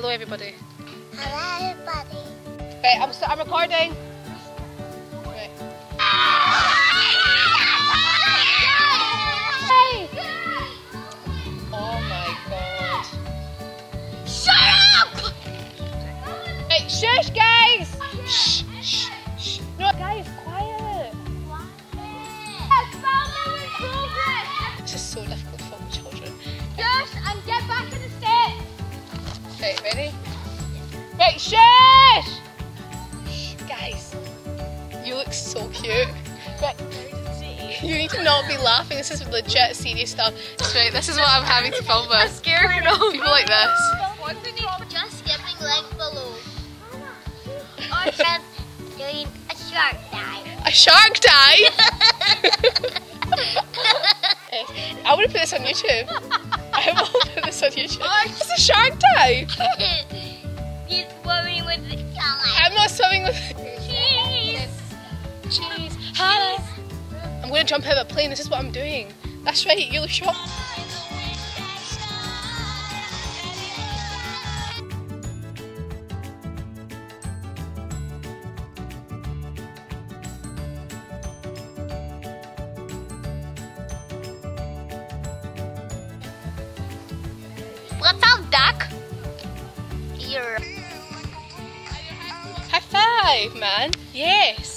Hello, everybody. Hello, everybody. Right, I'm recording. Right. Oh my god. Shut up! Hey, shush, guys! Shh, shh, shh. No, guys, quiet. This is so difficult for the children. Shush and get back to the steps. Right, ready? Right, shush! Guys, you look so cute. Right. You need to not be laughing. This is legit serious stuff. Right, this is what I'm having to film with. I'm scared for people like this. What do you need for just skipping like below? Or just doing a shark dive. A shark dive? I want to put this on YouTube. I will put this on YouTube. It's a shark dive. He's swimming with the shark. I'm not swimming with cheese. Cheese. Hi. I'm going to jump out of a plane. This is what I'm doing. That's right. You look shocked. What's up, duck? Here. High five, man. Yes.